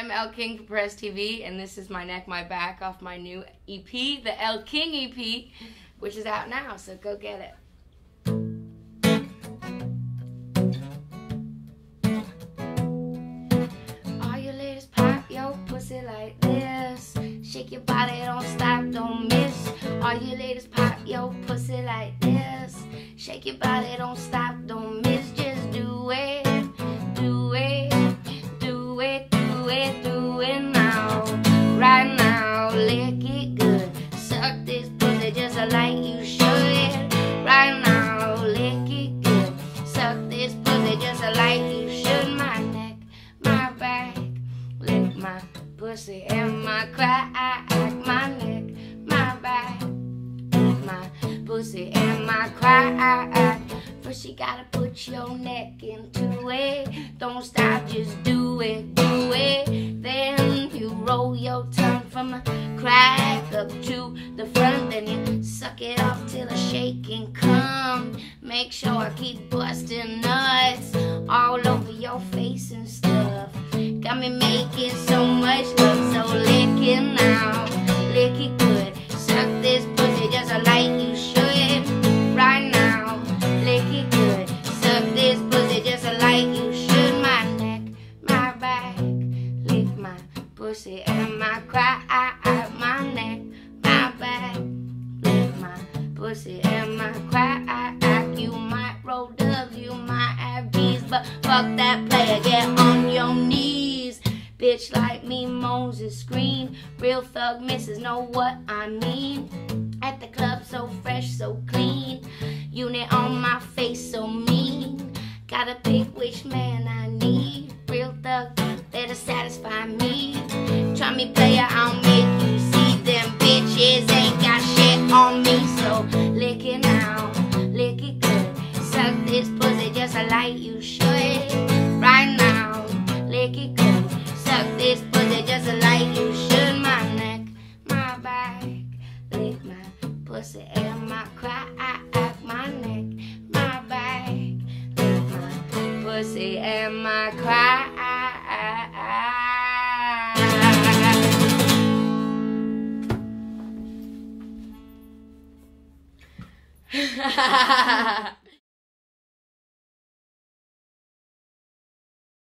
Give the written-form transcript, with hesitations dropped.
I'm Elle King for Perez TV, and this is My Neck, My Back off my new EP, the Elle King EP, which is out now, so go get it. All you ladies pop your pussy like this. Shake your body, don't stop, don't miss. All you ladies pop your pussy like this. Shake your body, don't stop, don't miss. Just do it. Like you should right now, lick it good. Suck this pussy just like you should. My neck, my back, lick my pussy and my crack. My neck, my back, lick my pussy and my crack. First you gotta put your neck into it. Don't stop, just do it, do it. Then you roll your tongue from the crack up to the front, then you suck it off till I shake and come. Make sure I keep busting nuts all over your face and stuff. Got me making so much love, so lick it now, lick it good. Suck this pussy just like you should right now, lick it good. Suck this pussy just like you should. My neck, my back, lick my pussy and my crack. My neck, my back, pussy and my crack. You might roll dubs, you might have bees, but fuck that player, get on your knees. Bitch like me moans and scream. Real thug misses know what I mean. At the club so fresh, so clean. Unit on my face so mean. Gotta pick which man I need. Real thug, better satisfy me. Try me player, I'll make you see. Them bitches ain't got shit on me. Lick it now, lick it good. Suck this pussy just like you should right now, lick it good. Suck this pussy just like you should. My neck, my back, lick my pussy and my crack. My neck, my back, lick my pussy and my crack. Ha ha ha ha.